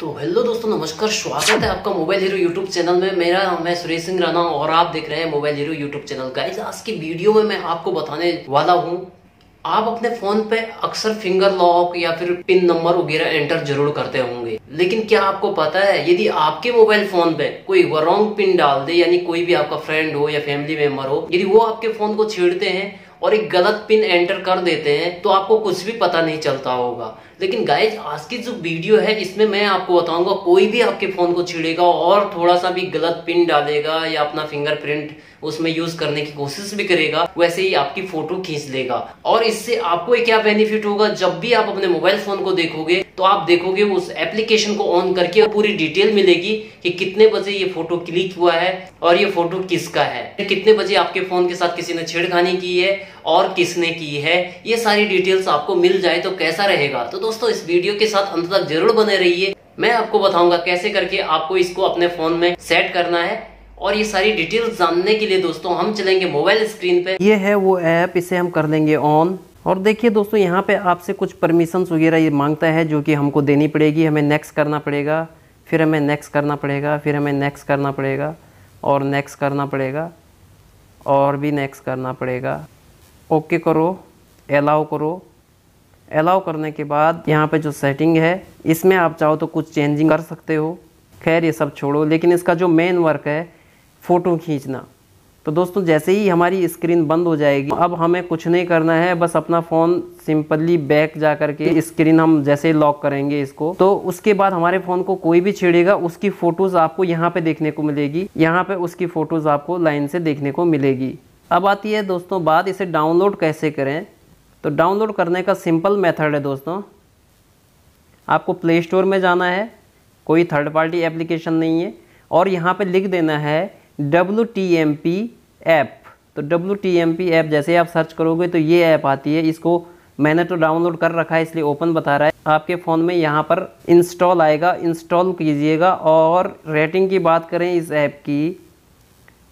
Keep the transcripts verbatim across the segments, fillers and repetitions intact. तो हेलो दोस्तों, नमस्कार, स्वागत है आपका मोबाइल हीरो यूट्यूब चैनल में। मेरा मैं सुरेश सिंह राणा और आप देख रहे हैं mobile hero YouTube channel. Guys, आज की वीडियो में मैं आपको बताने वाला हूँ, आप अपने फोन पे अक्सर फिंगर लॉक या फिर पिन नंबर वगैरह एंटर जरूर करते होंगे, लेकिन क्या आपको पता है यदि आपके मोबाइल फोन पे कोई रॉन्ग पिन डाल दे, यानी कोई भी आपका फ्रेंड हो या फैमिली मेंबर हो, यदि वो आपके फोन को छेड़ते हैं और एक गलत पिन एंटर कर देते हैं तो आपको कुछ भी पता नहीं चलता होगा। लेकिन गाइज, आज की जो वीडियो है इसमें मैं आपको बताऊंगा, कोई भी आपके फोन को छेड़ेगा और थोड़ा सा भी गलत पिन डालेगा या अपना फिंगरप्रिंट उसमें यूज करने की कोशिश भी करेगा, वैसे ही आपकी फोटो खींच लेगा। और इससे आपको क्या बेनिफिट होगा, जब भी आप अपने मोबाइल फोन को देखोगे तो आप देखोगे उस एप्लीकेशन को ऑन करके पूरी डिटेल मिलेगी कि कितने बजे ये फोटो क्लिक हुआ है और ये फोटो किसका है, कितने बजे आपके फोन के साथ किसी ने छेड़खानी की है और किसने की है, ये सारी डिटेल्स आपको मिल जाए तो कैसा रहेगा। तो दोस्तों, इस वीडियो के साथ अंत तक जरूर बने रहिए। मैं आपको बताऊंगा कैसे करके आपको इसको अपने फोन में सेट करना है, और ये सारी डिटेल्स जानने के लिए दोस्तों हम चलेंगे मोबाइल स्क्रीन पे। ये है वो ऐप, इसे हम कर देंगे ऑन। और देखिए दोस्तों, यहाँ पे आपसे कुछ परमिशंस वगैरह ये मांगता है जो कि हमको देनी पड़ेगी। हमें नेक्स्ट करना पड़ेगा, फिर हमें नेक्स्ट करना पड़ेगा, फिर हमें नेक्स्ट करना पड़ेगा, और नेक्स्ट करना पड़ेगा, और भी नेक्स्ट करना पड़ेगा। ओके करो, अलाउ करो। अलाउ करने के बाद यहाँ पे जो सेटिंग है इसमें आप चाहो तो कुछ चेंजिंग कर सकते हो। खैर, ये सब छोड़ो, लेकिन इसका जो मेन वर्क है फ़ोटो खींचना, तो दोस्तों जैसे ही हमारी स्क्रीन बंद हो जाएगी अब हमें कुछ नहीं करना है, बस अपना फ़ोन सिंपली बैक जा करके स्क्रीन हम जैसे लॉक करेंगे इसको, तो उसके बाद हमारे फ़ोन को कोई भी छेड़ेगा उसकी फ़ोटोज़ आपको यहाँ पे देखने को मिलेगी। यहाँ पे उसकी फ़ोटोज़ आपको लाइन से देखने को मिलेगी। अब आती है दोस्तों बात, इसे डाउनलोड कैसे करें। तो डाउनलोड करने का सिंपल मेथड है दोस्तों, आपको प्ले स्टोर में जाना है, कोई थर्ड पार्टी एप्लीकेशन नहीं है, और यहाँ पे लिख देना है W T M P app. तो W T M P app जैसे आप सर्च करोगे तो ये ऐप आती है। इसको मैंने तो डाउनलोड कर रखा है इसलिए ओपन बता रहा है। आपके फ़ोन में यहाँ पर इंस्टॉल आएगा, इंस्टॉल कीजिएगा। और रेटिंग की बात करें इस ऐप की,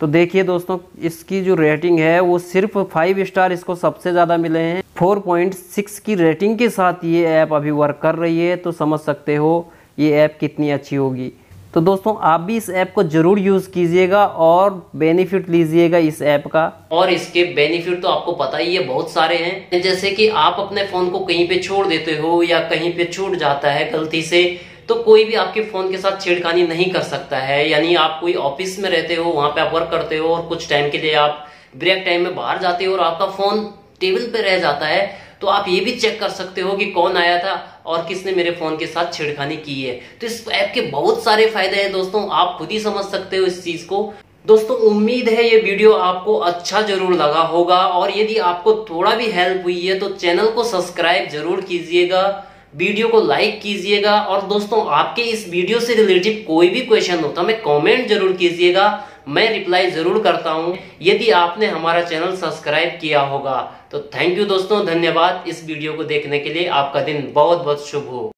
तो देखिए दोस्तों इसकी जो रेटिंग है वो सिर्फ फाइव स्टार इसको सबसे ज़्यादा मिले हैं। फोर पॉइंट सिक्स की रेटिंग के साथ ये ऐप अभी वर्क कर रही है, तो समझ सकते हो ये ऐप कितनी अच्छी होगी। तो दोस्तों आप भी इस ऐप को जरूर यूज़ कीजिएगा और बेनिफिट लीजिएगा इस ऐप का। और इसके बेनिफिट तो आपको पता ही है, बहुत सारे हैं। जैसे कि आप अपने फ़ोन को कहीं पे छोड़ देते हो या कहीं पे छूट जाता है गलती से, तो कोई भी आपके फ़ोन के साथ छेड़खानी नहीं कर सकता है। यानी आप कोई ऑफिस में रहते हो, वहाँ पे आप वर्क करते हो और कुछ टाइम के लिए आप ब्रेक टाइम में बाहर जाते हो और आपका फ़ोन टेबल पे रह जाता है, तो आप ये भी चेक कर सकते हो कि कौन आया था और किसने मेरे फ़ोन के साथ छेड़खानी की है। तो इस ऐप के बहुत सारे फायदे हैं दोस्तों, आप खुद ही समझ सकते हो इस चीज़ को। दोस्तों उम्मीद है ये वीडियो आपको अच्छा जरूर लगा होगा, और यदि आपको थोड़ा भी हेल्प हुई है तो चैनल को सब्सक्राइब जरूर कीजिएगा, वीडियो को लाइक कीजिएगा। और दोस्तों आपके इस वीडियो से रिलेटेड कोई भी क्वेश्चन हो तो हमें कमेंट जरूर कीजिएगा, मैं रिप्लाई जरूर करता हूं, यदि आपने हमारा चैनल सब्सक्राइब किया होगा। तो थैंक यू दोस्तों, धन्यवाद इस वीडियो को देखने के लिए। आपका दिन बहुत बहुत शुभ हो।